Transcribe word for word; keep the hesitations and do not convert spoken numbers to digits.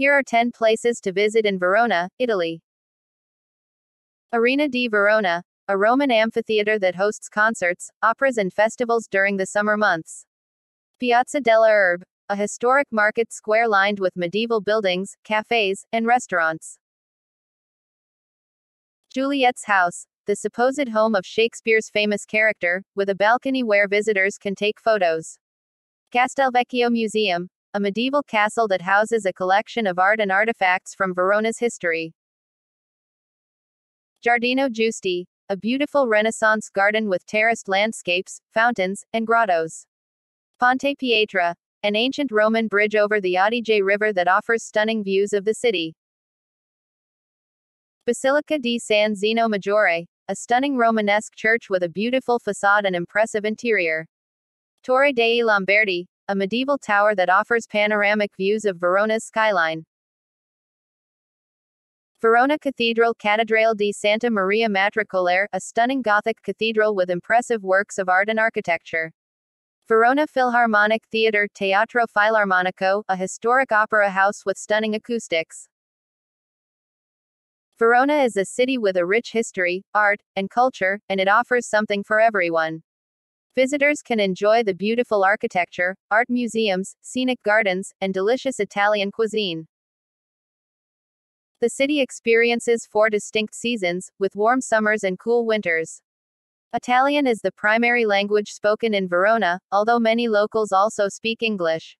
Here are ten places to visit in Verona, Italy. Arena di Verona, a Roman amphitheater that hosts concerts, operas and festivals during the summer months. Piazza delle Erbe, a historic market square lined with medieval buildings, cafes, and restaurants. Juliet's House, the supposed home of Shakespeare's famous character, with a balcony where visitors can take photos. Castelvecchio Museum, a medieval castle that houses a collection of art and artifacts from Verona's history. Giardino Giusti, a beautiful Renaissance garden with terraced landscapes, fountains, and grottos. Ponte Pietra, an ancient Roman bridge over the Adige River that offers stunning views of the city. Basilica di San Zeno Maggiore, a stunning Romanesque church with a beautiful facade and impressive interior. Torre dei Lamberti, a medieval tower that offers panoramic views of Verona's skyline. Verona Cathedral, Cattedrale di Santa Maria Matricolare, a stunning Gothic cathedral with impressive works of art and architecture. Verona Philharmonic Theatre, Teatro Filarmonico, a historic opera house with stunning acoustics. Verona is a city with a rich history, art, and culture, and it offers something for everyone. Visitors can enjoy the beautiful architecture, art museums, scenic gardens, and delicious Italian cuisine. The city experiences four distinct seasons, with warm summers and cool winters. Italian is the primary language spoken in Verona, although many locals also speak English.